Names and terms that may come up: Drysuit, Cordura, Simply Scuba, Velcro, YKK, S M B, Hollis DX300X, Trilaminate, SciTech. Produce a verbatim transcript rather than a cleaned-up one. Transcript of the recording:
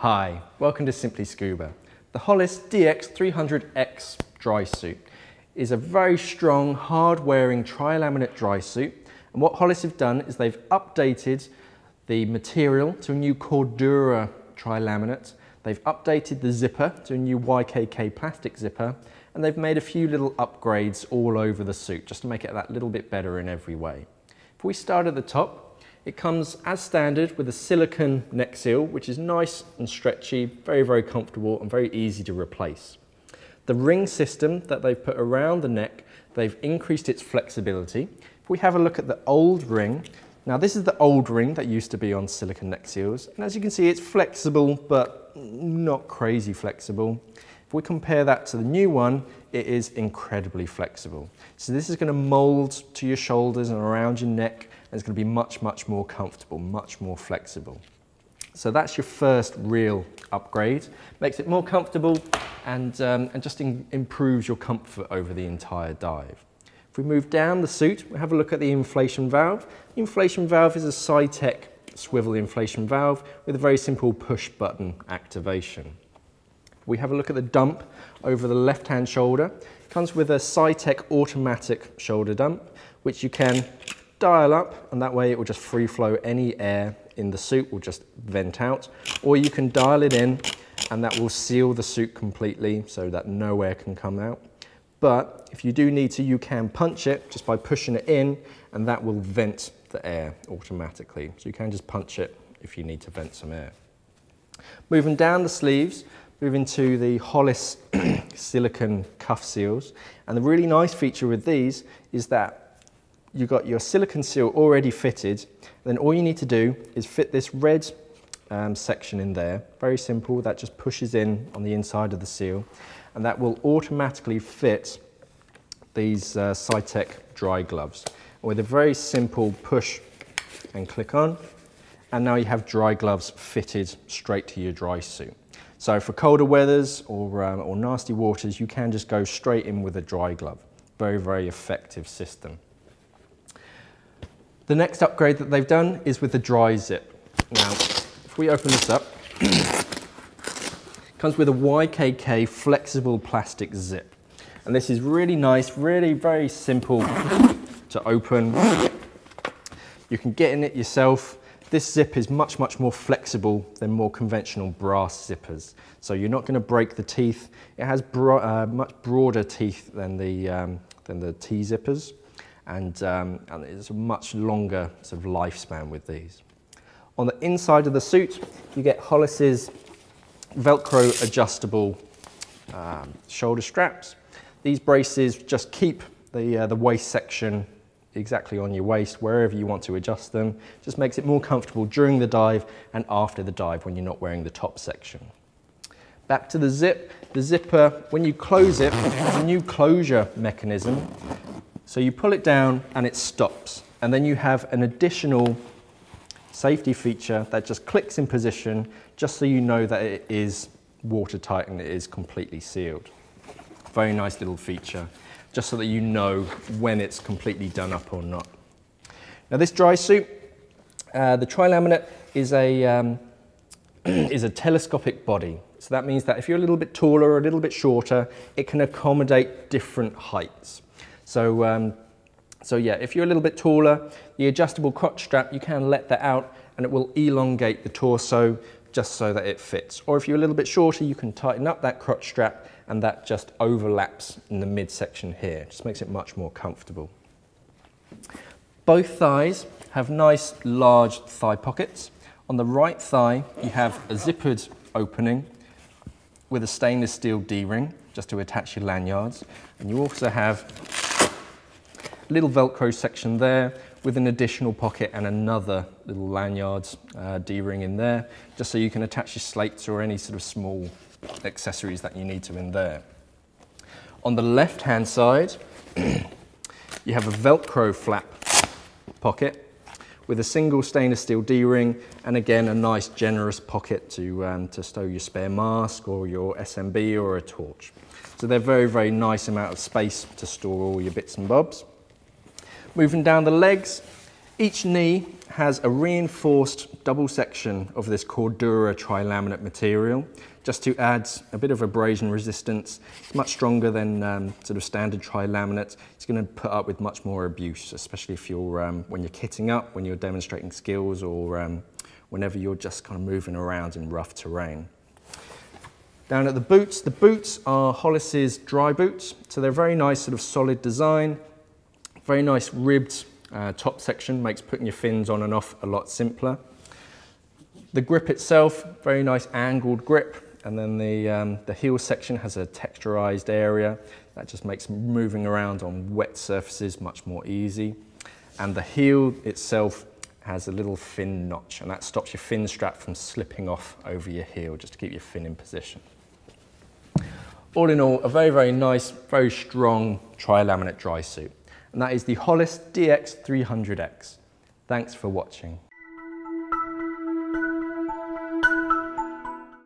Hi, welcome to Simply Scuba. The Hollis D X three hundred X dry suit is a very strong, hard-wearing trilaminate dry suit, and what Hollis have done is they've updated the material to a new Cordura trilaminate, they've updated the zipper to a new Y K K plastic zipper, and they've made a few little upgrades all over the suit just to make it that little bit better in every way. If we start at the top, it comes as standard with a silicone neck seal, which is nice and stretchy, very, very comfortable and very easy to replace. The ring system that they've put around the neck, they've increased its flexibility. If we have a look at the old ring, now this is the old ring that used to be on silicone neck seals, and as you can see it's flexible but not crazy flexible. If we compare that to the new one, it is incredibly flexible. So this is going to mould to your shoulders and around your neck, and it's going to be much, much more comfortable, much more flexible. So that's your first real upgrade. Makes it more comfortable and, um, and just in, improves your comfort over the entire dive. If we move down the suit, we have a look at the inflation valve. The inflation valve is a SciTech swivel inflation valve with a very simple push button activation. We have a look at the dump over the left-hand shoulder. It comes with a SciTech automatic shoulder dump, which you can dial up, and that way it will just free flow. Any air in the suit will just vent out, or you can dial it in and that will seal the suit completely so that no air can come out. But if you do need to, you can punch it just by pushing it in, and that will vent the air automatically. So you can just punch it if you need to vent some air. Moving down the sleeves, moving to the Hollis silicone cuff seals. And the really nice feature with these is that you've got your silicone seal already fitted. Then all you need to do is fit this red um, section in there. Very simple, that just pushes in on the inside of the seal. And that will automatically fit these uh, SciTech dry gloves. With a very simple push and click on. And now you have dry gloves fitted straight to your dry suit. So for colder weathers or, um, or nasty waters, you can just go straight in with a dry glove. Very, very effective system. The next upgrade that they've done is with the dry zip. Now, if we open this up, it comes with a Y K K flexible plastic zip. And this is really nice, really very simple to open. You can get in it yourself. This zip is much, much more flexible than more conventional brass zippers. So you're not going to break the teeth. It has bro uh, much broader teeth than the, um, than the T-zippers. And, um, and it's a much longer sort of lifespan with these. On the inside of the suit, you get Hollis's Velcro adjustable um, shoulder straps. These braces just keep the, uh, the waist section exactly on your waist, wherever you want to adjust them. Just makes it more comfortable during the dive and after the dive when you're not wearing the top section. Back to the zip. The zipper, when you close it, it has a new closure mechanism. So you pull it down and it stops. And then you have an additional safety feature that just clicks in position, just so you know that it is watertight and it is completely sealed. Very nice little feature, just so that you know when it's completely done up or not. Now this dry suit, uh, the trilaminate is a, um, is a telescopic body. So that means that if you're a little bit taller or a little bit shorter, it can accommodate different heights. So, um, so yeah, if you're a little bit taller, the adjustable crotch strap, you can let that out and it will elongate the torso just so that it fits. Or if you're a little bit shorter, you can tighten up that crotch strap and that just overlaps in the midsection here. Just makes it much more comfortable. Both thighs have nice large thigh pockets. On the right thigh, you have a zippered opening with a stainless steel D-ring just to attach your lanyards. And you also have a little Velcro section there with an additional pocket and another little lanyards uh, D-ring in there, just so you can attach your slates or any sort of small accessories that you need to in there. On the left hand side you have a Velcro flap pocket with a single stainless steel D-ring and again a nice generous pocket to, um, to stow your spare mask or your S M B or a torch. So they're very very nice amount of space to store all your bits and bobs. Moving down the legs, Each knee has a reinforced double section of this Cordura trilaminate material, just to add a bit of abrasion resistance. It's much stronger than um, sort of standard trilaminate. It's going to put up with much more abuse, especially if you're um, when you're kitting up, when you're demonstrating skills, or um, whenever you're just kind of moving around in rough terrain. Down at the boots, the boots are Hollis's dry boots, so they're very nice sort of solid design, very nice ribbed. Uh, top section makes putting your fins on and off a lot simpler. The grip itself, very nice angled grip, and then the, um, the heel section has a texturized area that just makes moving around on wet surfaces much more easy. And the heel itself has a little fin notch, and that stops your fin strap from slipping off over your heel, just to keep your fin in position. All in all, a very, very nice, very strong trilaminate dry suit. And that is the Hollis D X three hundred X. Thanks for watching.